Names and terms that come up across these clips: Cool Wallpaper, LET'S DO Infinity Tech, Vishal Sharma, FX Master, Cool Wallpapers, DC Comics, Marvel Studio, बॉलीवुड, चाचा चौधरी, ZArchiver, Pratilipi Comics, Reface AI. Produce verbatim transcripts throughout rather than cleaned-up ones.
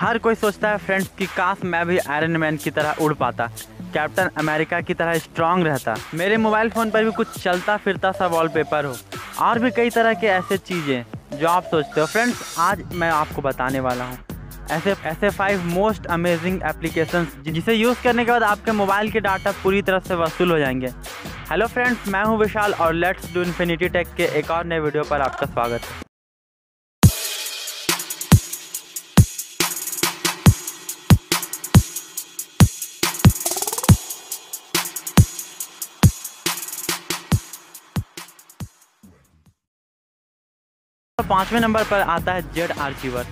हर कोई सोचता है फ्रेंड्स कि काश मैं भी आयरन मैन की तरह उड़ पाता, कैप्टन अमेरिका की तरह स्ट्रांग रहता, मेरे मोबाइल फ़ोन पर भी कुछ चलता फिरता सा वॉलपेपर हो और भी कई तरह के ऐसे चीज़ें जो आप सोचते हो। फ्रेंड्स आज मैं आपको बताने वाला हूँ ऐसे ऐसे फाइव मोस्ट अमेजिंग एप्लीकेशंस जिसे यूज़ करने के बाद आपके मोबाइल के डाटा पूरी तरह से वसूल हो जाएंगे। हेलो फ्रेंड्स, मैं हूँ विशाल और लेट्स डू इन्फिनिटी टेक के एक और नए वीडियो पर आपका स्वागत है। पाँचवें नंबर पर आता है ZArchiver।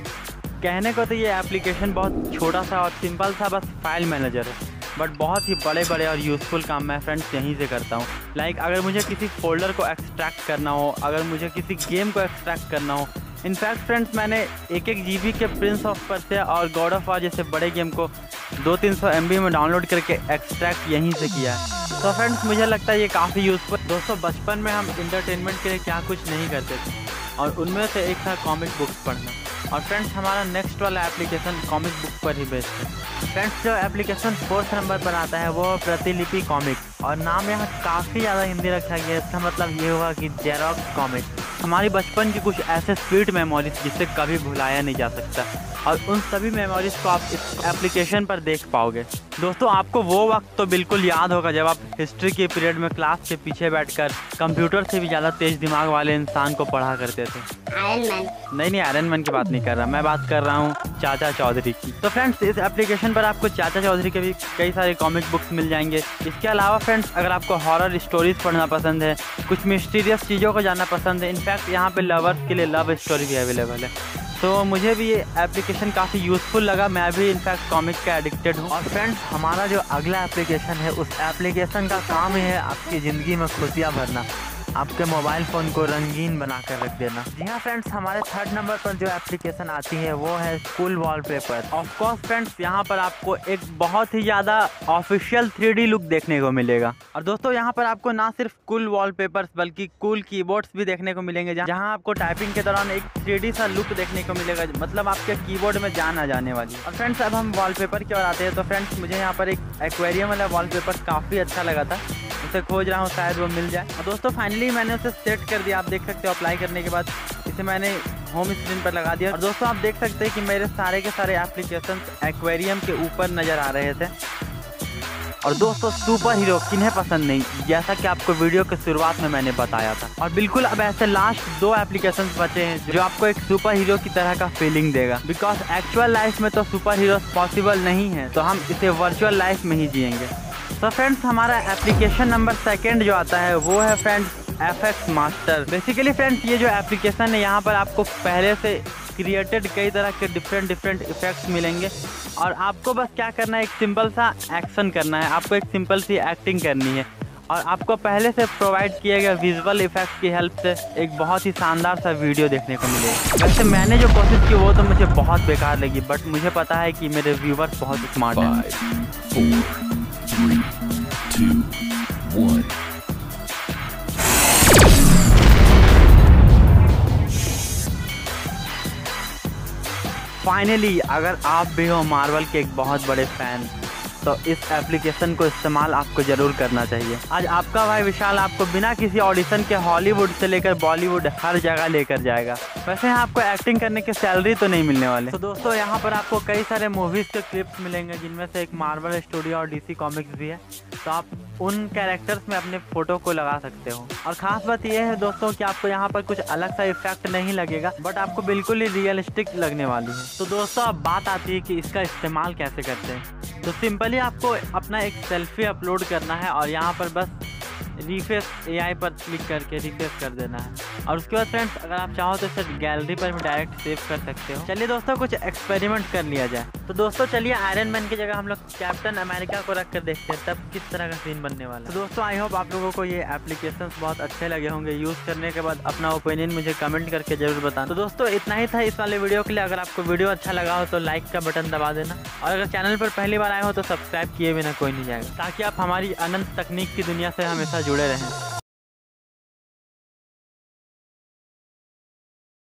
कहने को तो ये एप्लीकेशन बहुत छोटा सा और सिंपल सा बस फाइल मैनेजर है, बट बहुत ही बड़े बड़े और यूज़फुल काम मैं फ्रेंड्स यहीं से करता हूँ। लाइक अगर मुझे किसी फोल्डर को एक्सट्रैक्ट करना हो, अगर मुझे किसी गेम को एक्सट्रैक्ट करना हो, इनफैक्ट फ्रेंड्स मैंने एक एक जी बी के प्रिंस ऑफ पर्सिया और गॉड ऑफ वॉर जैसे बड़े गेम को दो तीन सौ एम बी में डाउनलोड करके एक्सट्रैक्ट यहीं से किया है। तो फ्रेंड्स मुझे लगता है ये काफ़ी यूज़फुल। दोस्तों बचपन में हम इंटरटेनमेंट के लिए क्या कुछ नहीं करते थे, और उनमें से एक था कॉमिक बुक्स पढ़ना। और फ्रेंड्स हमारा नेक्स्ट वाला एप्लीकेशन कॉमिक बुक पर ही बेस्ड है। फ्रेंड्स जो एप्लीकेशन फोर्थ नंबर पर आता है वो प्रतिलिपि कॉमिक्स, और नाम यहाँ काफ़ी ज़्यादा हिंदी रखा गया है। इसका मतलब ये हुआ कि जेरॉक्स कॉमिक्स। हमारी बचपन की कुछ ऐसे स्वीट मेमोरीज जिसे कभी भुलाया नहीं जा सकता, और उन सभी मेमोरीज को आप इस एप्लीकेशन पर देख पाओगे। दोस्तों आपको वो वक्त तो बिल्कुल याद होगा जब आप हिस्ट्री के पीरियड में क्लास के पीछे बैठकर कंप्यूटर से भी ज़्यादा तेज दिमाग वाले इंसान को पढ़ा करते थे। Iron Man? नहीं नहीं, आयरन मैन की बात नहीं कर रहा, मैं बात कर रहा हूँ चाचा चौधरी की। तो फ्रेंड्स इस एप्लीकेशन पर आपको चाचा चौधरी के भी कई सारे कॉमिक बुक्स मिल जाएंगे। इसके अलावा फ्रेंड्स अगर आपको हॉरर स्टोरीज पढ़ना पसंद है, कुछ मिस्टीरियस चीज़ों को जानना पसंद है, इनफैक्ट यहाँ पे लवर्स के लिए लव स्टोरी भी अवेलेबल है। तो मुझे भी ये एप्लीकेशन काफ़ी यूज़फुल लगा, मैं भी इनफैक्ट कॉमिक का एडिक्टेड हूँ। और फ्रेंड्स हमारा जो अगला एप्लीकेशन है उस एप्लीकेशन का काम ही है आपकी ज़िंदगी में खुशियाँ भरना, आपके मोबाइल फ़ोन को रंगीन बना कर रख देना। जी हाँ फ्रेंड्स, हमारे थर्ड नंबर पर जो एप्लीकेशन आती है वो है cool wallpaper. Of course friends यहाँ पर आपको एक बहुत ही ज़्यादा ऑफिशियल थ्री डी लुक देखने को मिलेगा। और दोस्तों यहाँ पर आपको ना सिर्फ कूल वॉलपेपर्स बल्कि कूल कीबोर्ड्स भी देखने को मिलेंगे, जहाँ आपको टाइपिंग के दौरान एक थ्री डी सा लुक देखने को मिलेगा, मतलब आपके कीबोर्ड में जान आ जाने वाली। और फ्रेंड्स अब हम वॉलपेपर की ओर आते हैं। तो फ्रेंड्स मुझे यहाँ पर एक एक्वेरियम वाला वॉलपेपर काफ़ी अच्छा लगा था, उसे खोज रहा हूँ, शायद वो मिल जाए। और दोस्तों फाइनली मैंने उसे सेट कर दिया, आप देख सकते हो। अप्लाई करने के बाद इसे मैंने होम स्क्रीन पर लगा दिया, और दोस्तों आप देख सकते हैं कि मेरे सारे के सारे एप्लीकेशंस एक्वेरियम के ऊपर नज़र आ रहे थे। और दोस्तों सुपर हीरो किन्हें पसंद नहीं, जैसा कि आपको वीडियो के शुरुआत में मैंने बताया था। और बिल्कुल अब ऐसे लास्ट दो एप्लीकेशंस बचे हैं जो आपको एक सुपर हीरो की तरह का फीलिंग देगा, बिकॉज एक्चुअल लाइफ में तो सुपर हीरो पॉसिबल नहीं है, तो हम इसे वर्चुअल लाइफ में ही जियेंगे। तो फ्रेंड्स हमारा एप्लीकेशन नंबर सेकंड जो आता है वो है friends F X master. Basically friends ये जो एप्लीकेशन है यहाँ पर आपको पहले से क्रिएटेड कई तरह के डिफरेंट डिफरेंट इफेक्ट्स मिलेंगे, और आपको बस क्या करना है, एक सिंपल सा एक्शन करना है, आपको एक सिंपल सी एक्टिंग करनी है, और आपको पहले से प्रोवाइड किए गए विजुअल इफेक्ट्स की हेल्प से एक बहुत ही शानदार सा वीडियो देखने को मिलेगा। वैसे मैंने जो कोशिश की वो तो मुझे बहुत बेकार लगी, बट मुझे पता है कि मेरे व्यूवर्स बहुत स्मार्ट हैं। Three, two, one. फाइनली अगर आप भी हो मार्वल के एक बहुत बड़े फैन तो इस एप्लीकेशन को इस्तेमाल आपको ज़रूर करना चाहिए। आज आपका भाई विशाल आपको बिना किसी ऑडिशन के हॉलीवुड से लेकर बॉलीवुड हर जगह लेकर जाएगा। वैसे यहाँ आपको एक्टिंग करने की सैलरी तो नहीं मिलने वाले। तो दोस्तों यहाँ पर आपको कई सारे मूवीज़ के क्लिप्स मिलेंगे, जिनमें से एक मार्वल स्टूडियो और डीसी कॉमिक्स भी है, तो आप उन कैरेक्टर्स में अपने फ़ोटो को लगा सकते हो। और ख़ास बात यह है दोस्तों कि आपको यहाँ पर कुछ अलग सा इफेक्ट नहीं लगेगा, बट आपको बिल्कुल ही रियलिस्टिक लगने वाली है। तो दोस्तों अब बात आती है कि इसका इस्तेमाल कैसे करते हैं। तो सिंपली आपको अपना एक सेल्फी अपलोड करना है, और यहाँ पर बस रीफेस एआई पर क्लिक करके रीफेस कर देना है। और उसके बाद फ्रेंड्स अगर आप चाहो तो इसे गैलरी पर भी डायरेक्ट सेव कर सकते हो। चलिए दोस्तों कुछ एक्सपेरिमेंट कर लिया जाए। तो दोस्तों चलिए आयरन मैन की जगह हम लोग कैप्टन अमेरिका को रख कर देखते हैं, तब किस तरह का सीन बनने वाला है। तो दोस्तों आई होप आप लोगों को ये एप्लीकेशन बहुत अच्छे लगे होंगे। यूज़ करने के बाद अपना ओपिनियन मुझे कमेंट करके जरूर बताना। तो दोस्तों इतना ही था इस वाले वीडियो के लिए। अगर आपको वीडियो अच्छा लगा हो तो लाइक का बटन दबा देना, और अगर चैनल पर पहली बार आए हो तो सब्सक्राइब किए बिना कोई नहीं जाएगा, ताकि आप हमारी अनंत तकनीक की दुनिया से हमेशा जुड़े रहें।